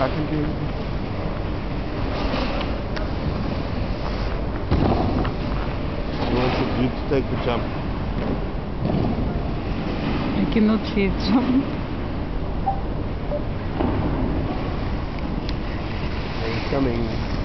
I can do it. You to take the jump. I cannot see a jump. He's coming.